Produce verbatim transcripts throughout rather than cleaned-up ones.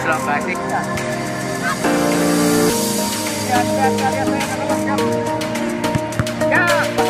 Islam batik. Lihat, lihat, lihat, lihat. We'll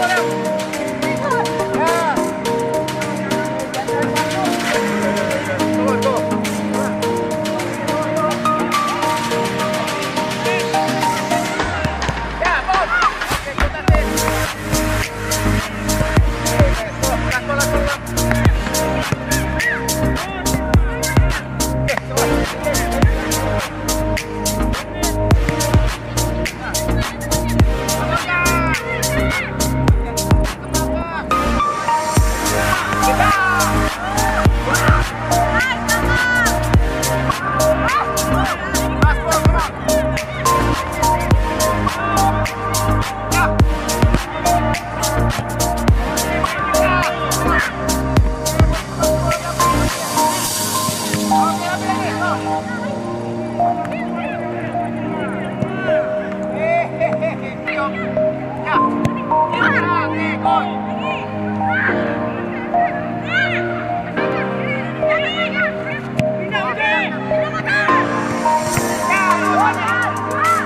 be right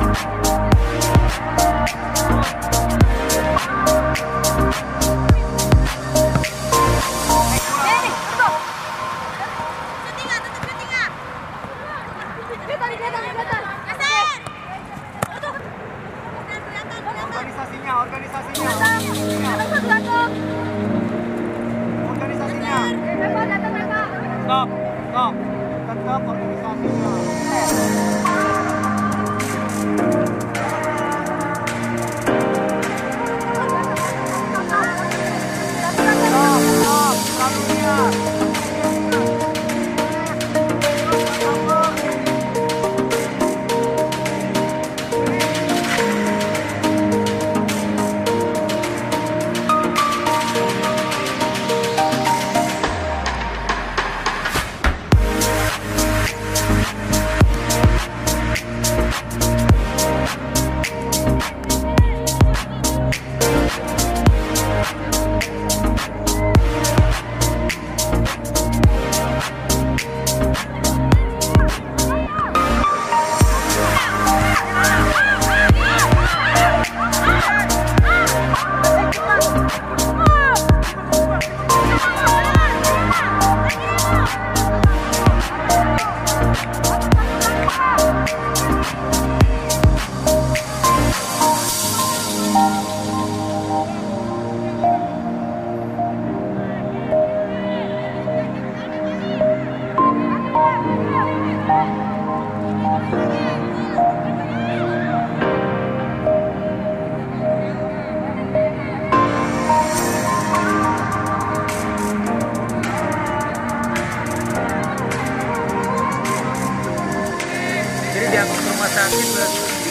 Stop, stop, tetap organisasinya.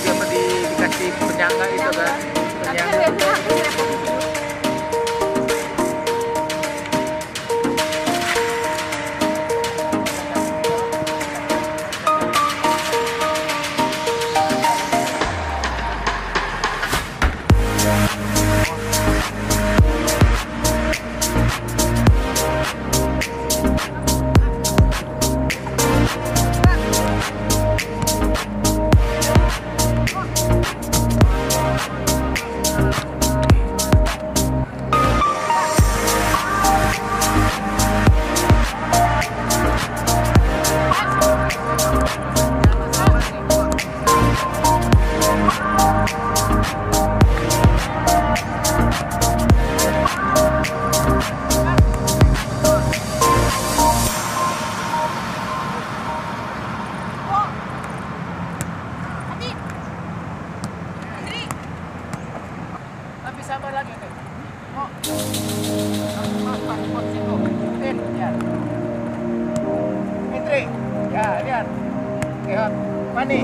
Juga dikasih penyangga itu kan, penyangga. Money.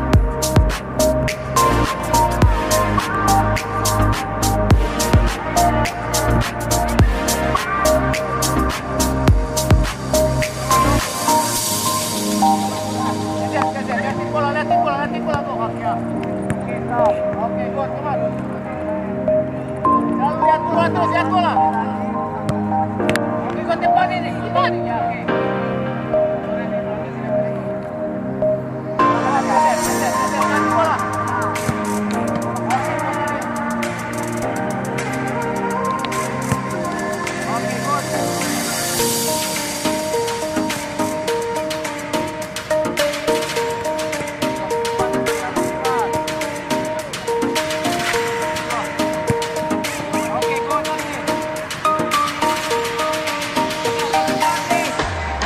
Oke,